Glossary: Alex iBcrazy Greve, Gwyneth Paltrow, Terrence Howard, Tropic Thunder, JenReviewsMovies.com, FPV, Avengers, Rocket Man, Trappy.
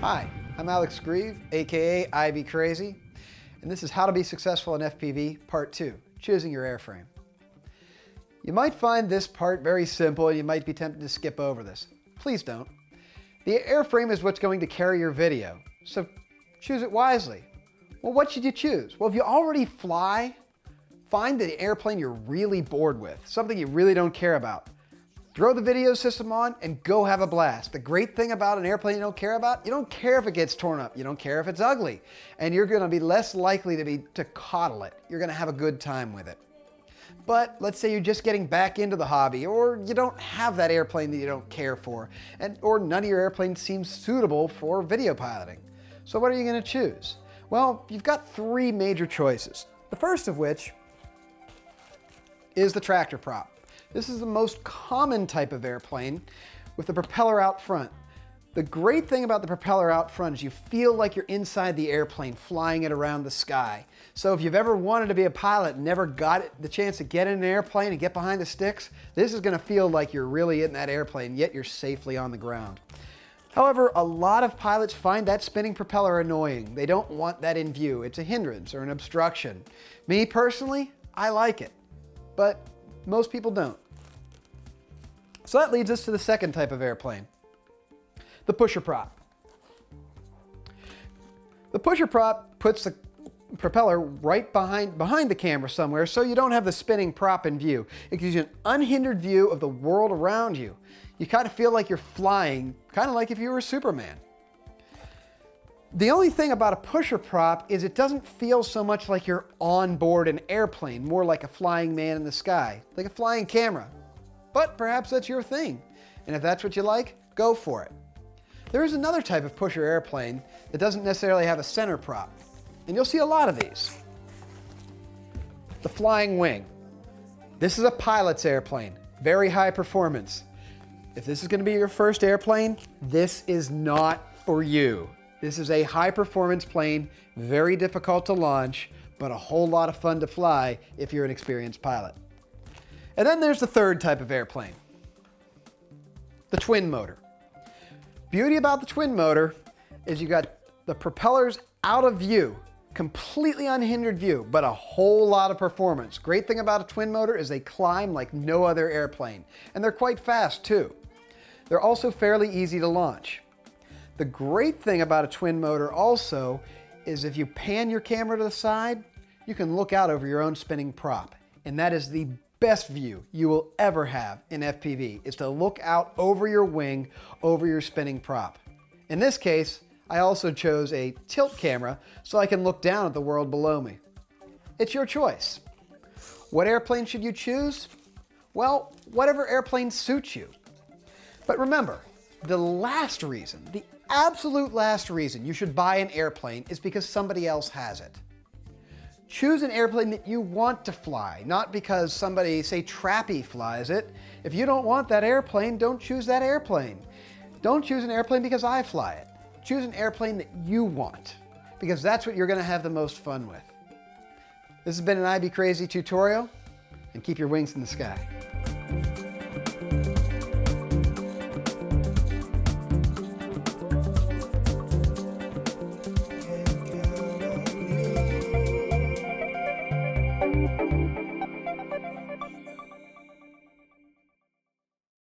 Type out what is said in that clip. Hi, I'm Alex Greve, aka iBcrazy, and this is How to Be Successful in FPV, Part 2, Choosing Your Airframe. You might find this part very simple and you might be tempted to skip over this. Please don't. The airframe is what's going to carry your video, so choose it wisely. Well, what should you choose? Well, if you already fly, find the airplane you're really bored with, something you really don't care about. Throw the video system on and go have a blast. The great thing about an airplane you don't care about, you don't care if it gets torn up, you don't care if it's ugly, and you're gonna be less likely to coddle it. You're gonna have a good time with it. But let's say you're just getting back into the hobby, or you don't have that airplane that you don't care for, or none of your airplanes seem suitable for video piloting. So what are you gonna choose? Well, you've got three major choices. The first of which is the tractor prop. This is the most common type of airplane with the propeller out front. The great thing about the propeller out front is you feel like you're inside the airplane flying it around the sky. So if you've ever wanted to be a pilot and never got the chance to get in an airplane and get behind the sticks, this is gonna feel like you're really in that airplane, yet you're safely on the ground. However, a lot of pilots find that spinning propeller annoying. They don't want that in view. It's a hindrance or an obstruction. Me personally, I like it, but most people don't. So that leads us to the second type of airplane, the pusher prop. The pusher prop puts the propeller right behind the camera somewhere, so you don't have the spinning prop in view. It gives you an unhindered view of the world around you. You kind of feel like you're flying, kind of like if you were Superman. The only thing about a pusher prop is it doesn't feel so much like you're on board an airplane, more like a flying man in the sky, like a flying camera. But perhaps that's your thing. And if that's what you like, go for it. There is another type of pusher airplane that doesn't necessarily have a center prop. And you'll see a lot of these. The flying wing. This is a pilot's airplane, very high performance. If this is going to be your first airplane, this is not for you. This is a high-performance plane, very difficult to launch, but a whole lot of fun to fly if you're an experienced pilot. And then there's the third type of airplane, the twin motor. Beauty about the twin motor is you got the propellers out of view, completely unhindered view, but a whole lot of performance. Great thing about a twin motor is they climb like no other airplane, and they're quite fast too. They're also fairly easy to launch. The great thing about a twin motor also is if you pan your camera to the side, you can look out over your own spinning prop. And that is the best view you will ever have in FPV, is to look out over your wing, over your spinning prop. In this case, I also chose a tilt camera so I can look down at the world below me. It's your choice. What airplane should you choose? Well, whatever airplane suits you. But remember, the last reason, the absolute last reason you should buy an airplane is because somebody else has it. Choose an airplane that you want to fly, not because somebody, say Trappy, flies it. If you don't want that airplane, don't choose that airplane. Don't choose an airplane because I fly it. Choose an airplane that you want, because that's what you're going to have the most fun with. This has been an iBcrazy tutorial, and keep your wings in the sky.